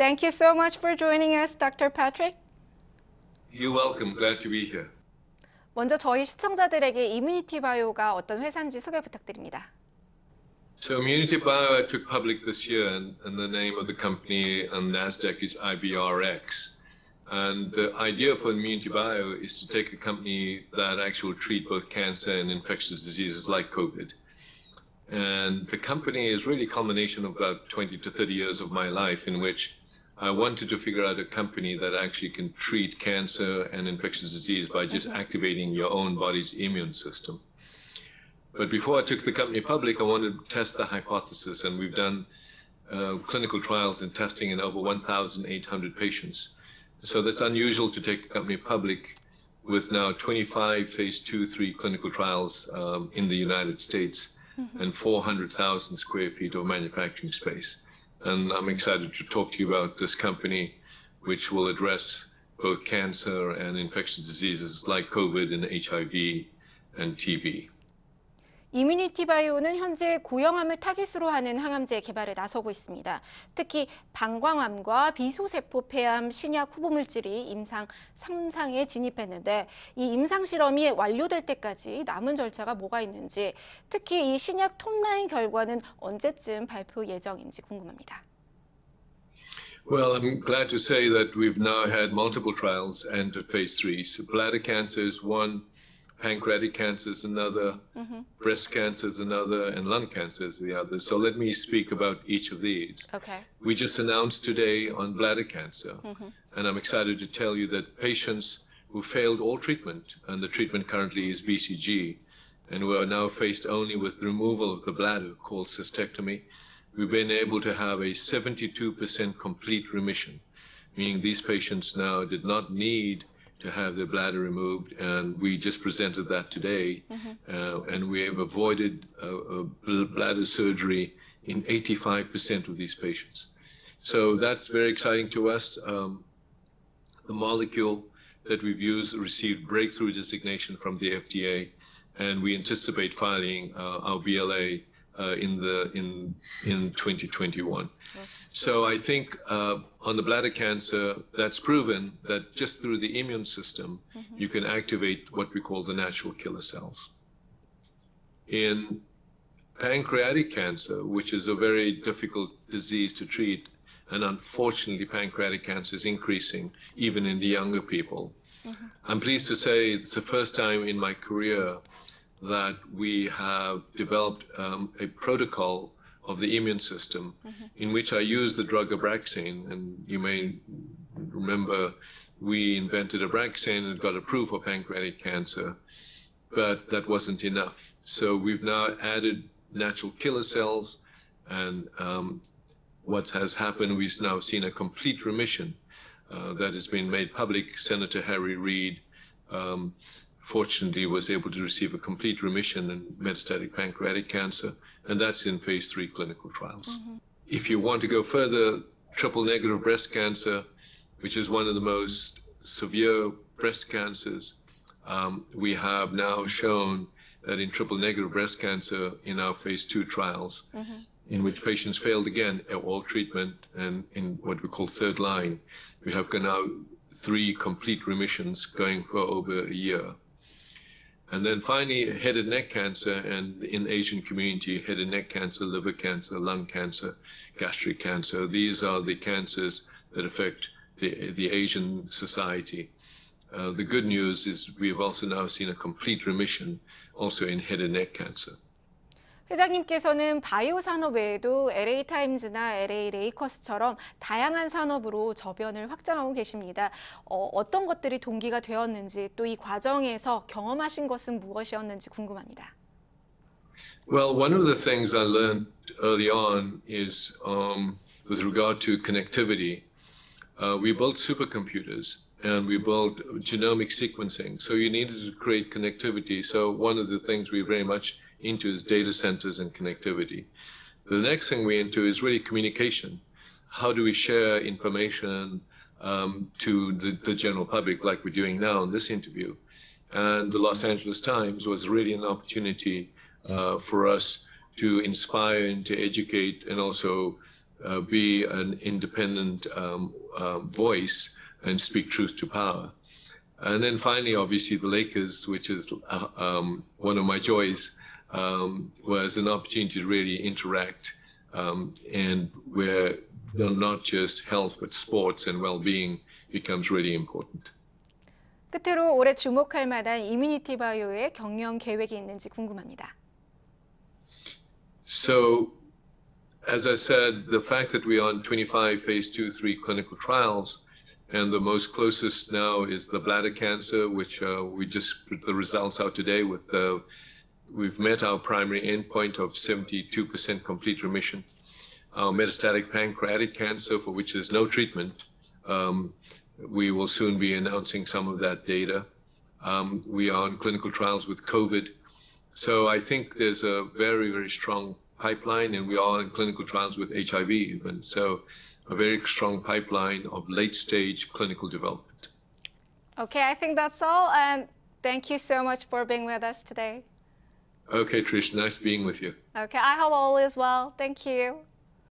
Thank you so much for joining us, Dr. Patrick. You're welcome. Glad to be here. 먼저 저희 시청자들에게 이뮤니티 바이오가 어떤 회사인지 소개 부탁드립니다. So Immunity Bio I took public this year, and the name of the company on NASDAQ is IBRX. And the idea for Immunity Bio is to take a company that actually treats both cancer and infectious diseases like COVID. And the company is really a culmination of about 20 to 30 years of my life in which I wanted to figure out a company that actually can treat cancer and infectious disease by just activating your own body's immune system. But before I took the company public, I wanted to test the hypothesis, and we've done clinical trials and testing in over 1,800 patients. So that's unusual to take a company public with now 25 phase 2-3 clinical trials in the United States and 400,000 square feet of manufacturing space. And I'm excited to talk to you about this company, which will address both cancer and infectious diseases like COVID and HIV and TB. 이뮤니티 바이오는 현재 고형암을 타깃으로 하는 항암제 개발에 나서고 있습니다. 특히 방광암과 비소세포폐암 신약 후보물질이 임상 3상에 진입했는데 이 임상 실험이 완료될 때까지 남은 절차가 뭐가 있는지, 특히 이 신약 톱라인 결과는 언제쯤 발표 예정인지 궁금합니다. Well, I'm glad to say that we've now had multiple trials enter phase 3. So bladder cancer is one, pancreatic cancer is another, breast cancer is another, and lung cancer is the other. So let me speak about each of these. Okay. We just announced today on bladder cancer, and I'm excited to tell you that patients who failed all treatment, and the treatment currently is BCG, and we are now faced only with removal of the bladder called cystectomy, we've been able to have a 72% complete remission, meaning these patients now did not need to have their bladder removed, and we just presented that today, and we have avoided bladder surgery in 85% of these patients. So that's very exciting to us. The molecule that we've used received breakthrough designation from the FDA, and we anticipate filing our BLA in 2021. So I think on the bladder cancer, that's proven that just through the immune system, you can activate what we call the natural killer cells. In pancreatic cancer, which is a very difficult disease to treat, and unfortunately pancreatic cancer is increasing even in the younger people. I'm pleased to say it's the first time in my career that we have developed a protocol of the immune system in which I use the drug Abraxane, and you may remember we invented Abraxane and got approved for pancreatic cancer, but that wasn't enough. So we've now added natural killer cells, and what has happened, we've now seen a complete remission that has been made public. Senator Harry Reid fortunately was able to receive a complete remission in metastatic pancreatic cancer, and that's in phase 3 clinical trials. If you want to go further, triple negative breast cancer, which is one of the most severe breast cancers, we have now shown that in triple negative breast cancer in our phase 2 trials, in which patients failed again at all treatment, and in what we call third line, we have now 3 complete remissions going for over a year. And then finally, head and neck cancer, and in the Asian community, head and neck cancer, liver cancer, lung cancer, gastric cancer. These are the cancers that affect the Asian society. The good news is we have also now seen a complete remission also in head and neck cancer. 회장님께서는 바이오 산업 외에도 LA 타임즈나 LA 레이커스처럼 다양한 산업으로 저변을 확장하고 계십니다. 어떤 것들이 동기가 되었는지, 또 이 과정에서 경험하신 것은 무엇이었는지 궁금합니다. Well, one of the things I learned early on is with regard to connectivity. We built supercomputers and we built genomic sequencing. So you needed to create connectivity. So one of the things we very much into is data centers and connectivity. The next thing we're into is really communication. How do we share information to the general public like we're doing now in this interview? And the Los Angeles Times was really an opportunity for us to inspire and to educate and also be an independent voice and speak truth to power. And then finally, obviously, the Lakers, which is one of my joys, was an opportunity to really interact and where not just health, but sports and well-being becomes really important. 끝으로 올해 주목할 만한 이뮤니티 바이오의 경영 계획이 있는지 궁금합니다. So, as I said, the fact that we are on 25 phase 2-3 clinical trials, and the most closest now is the bladder cancer, which we just put the results out today. With we've met our primary endpoint of 72% complete remission. Our metastatic pancreatic cancer, for which there's no treatment, we will soon be announcing some of that data. We are in clinical trials with COVID. So I think there's a very, very strong pipeline, and we are in clinical trials with HIV even. So a very strong pipeline of late-stage clinical development. Okay, I think that's all. And thank you so much for being with us today. Okay, Trish, nice being with you. Okay, I hope all is well. Thank you.